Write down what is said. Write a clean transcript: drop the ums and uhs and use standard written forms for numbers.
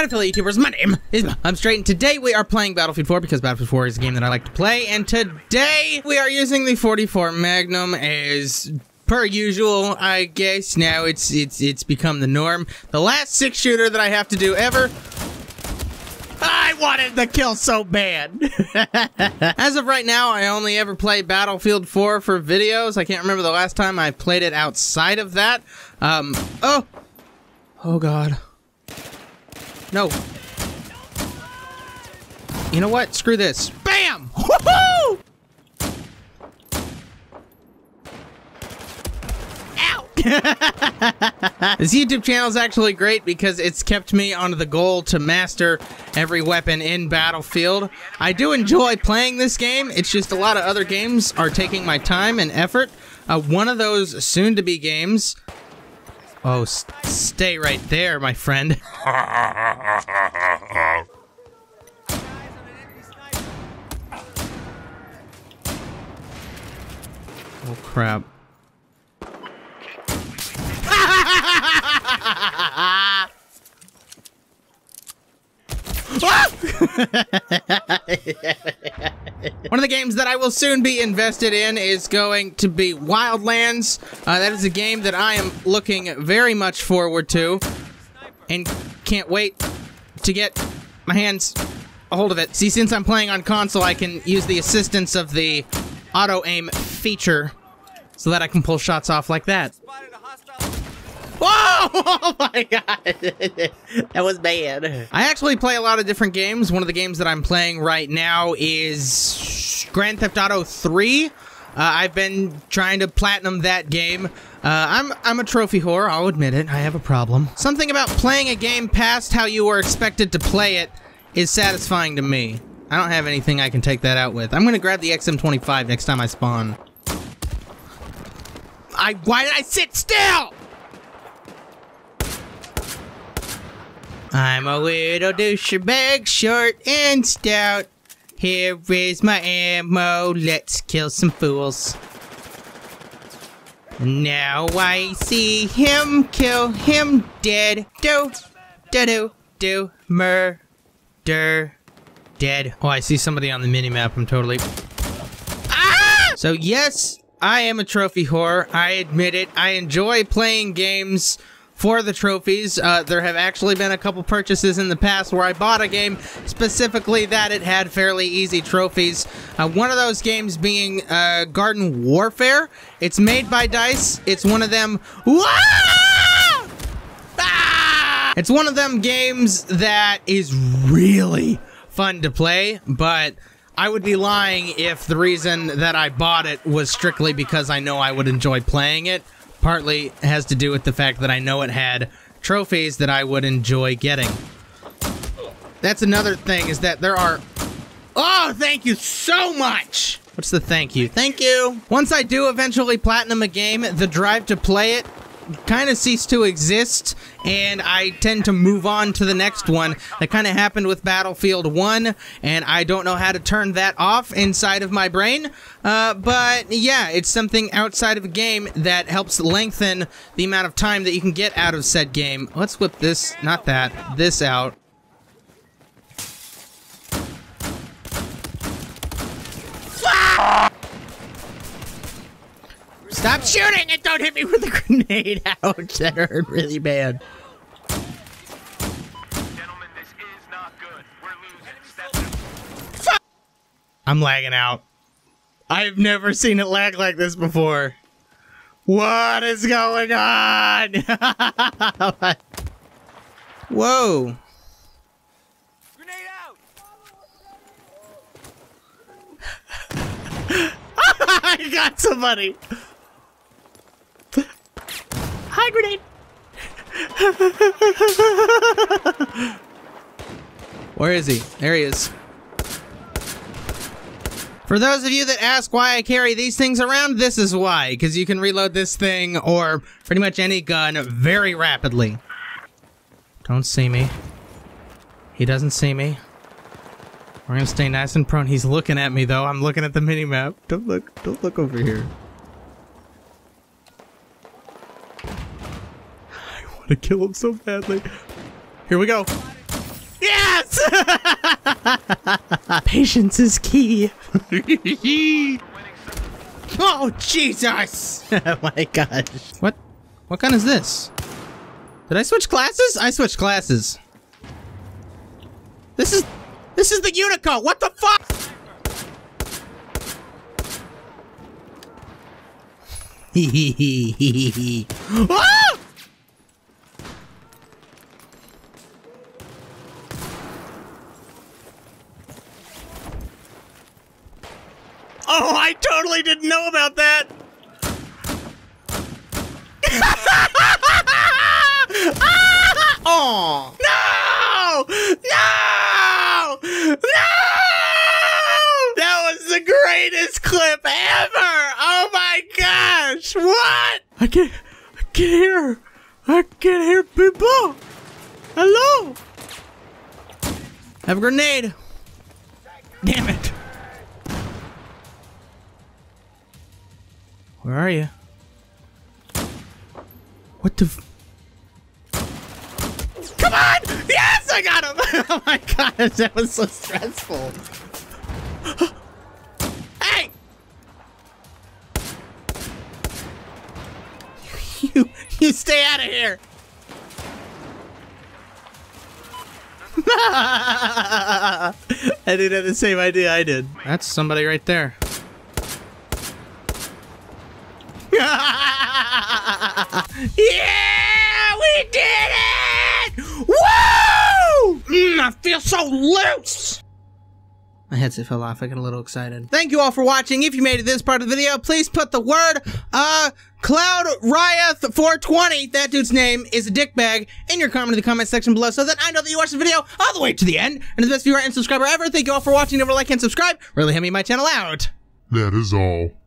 Hi, affiliate YouTubers. My name is I'm Straight, and today we are playing Battlefield 4 because Battlefield 4 is a game that I like to play. And today we are using the 44 Magnum as per usual, I guess. Now it's become the norm. The last six shooter that I have to do ever. I wanted the kill so bad. As of right now, I only ever play Battlefield 4 for videos. I can't remember the last time I played it outside of that. Oh God. No. You know what? Screw this. Bam! Woohoo! This YouTube channel is actually great because it's kept me on the goal to master every weapon in Battlefield. I do enjoy playing this game. It's just a lot of other games are taking my time and effort. One of those soon-to-be games. Oh, stay right there, my friend. Oh, crap. One of the games that I will soon be invested in is going to be Wildlands. That is a game that I am looking very much forward to and can't wait to get my hands a hold of it. See, since I'm playing on console, I can use the assistance of the auto aim feature so that I can pull shots off like that. Whoa! Oh my God. That was bad. I actually play a lot of different games. One of the games that I'm playing right now is Grand Theft Auto 3. I've been trying to platinum that game. I'm a trophy whore, I'll admit it. I have a problem. Something about playing a game past how you were expected to play it is satisfying to me. I don't have anything I can take that out with. I'm gonna grab the XM25 next time I spawn. Why did I sit still? I'm a little douchebag, short and stout. Here is my ammo, let's kill some fools. Now I see him, kill him dead. Murder. Dead. Oh, I see somebody on the minimap, I'm totally... Ah! So yes, I am a trophy whore, I admit it. I enjoy playing games for the trophies. There have actually been a couple purchases in the past where I bought a game specifically that it had fairly easy trophies. One of those games being Garden Warfare. It's made by DICE. It's one of them. Ah! It's one of them games that is really fun to play, but I would be lying if the reason that I bought it was strictly because I know I would enjoy playing it. Partly has to do with the fact that I know it had trophies that I would enjoy getting. That's another thing, is that there are... Oh, thank you so much! What's the thank you? Thank you! Once I do eventually platinum a game, the drive to play it kind of ceased to exist, and I tend to move on to the next one. That kind of happened with Battlefield 1, and I don't know how to turn that off inside of my brain. But yeah, it's something outside of a game that helps lengthen the amount of time that you can get out of said game. Let's whip this, not that, this out. Stop shooting and don't hit me with a grenade! Ouch, that hurt really bad. Gentlemen, this is not good. We're losing. Fuck! I'm lagging out. I've never seen it lag like this before. What is going on? Whoa. Grenade out! I got somebody! Hi, grenade! Where is he? There he is. For those of you that ask why I carry these things around, this is why. Because you can reload this thing, or pretty much any gun, very rapidly. Don't see me. He doesn't see me. We're gonna stay nice and prone. He's looking at me, though. I'm looking at the minimap. Don't look over here. To kill him so badly. Here we go. Yes! Patience is key. Oh, Jesus! Oh my God. What? What gun is this? Did I switch classes? I switched classes. This is the Unico. What the fuck? Hee. Ah! Oh, I totally didn't know about that. Ah! Oh. No! No! No! That was the greatest clip ever! Oh my gosh! What? I can't hear people! Hello? I have a grenade! Damn it! Where are you? What the Come on! Yes! I got him! Oh my gosh, that was so stressful. Hey! You stay out of here! I didn't have the same idea I did. That's somebody right there. Yeah! We did it! Woo! I feel so loose! My headset fell off. I got a little excited. Thank you all for watching. If you made it this part of the video, please put the word, Cloudryath420, that dude's name is a dickbag, in your comment in the comment section below so that I know that you watched the video all the way to the end. And as the best viewer and subscriber ever, thank you all for watching. Never like and subscribe. Really help me my channel out. That is all.